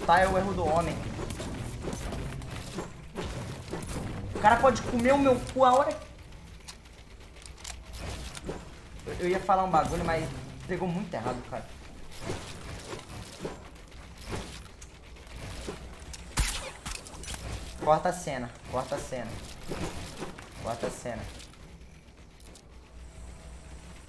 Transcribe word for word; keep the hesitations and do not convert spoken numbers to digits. Chutar é o erro do homem. O cara pode comer o meu cu a hora. Eu ia falar um bagulho, mas pegou muito errado, cara. Corta a cena, corta a cena. Corta a cena.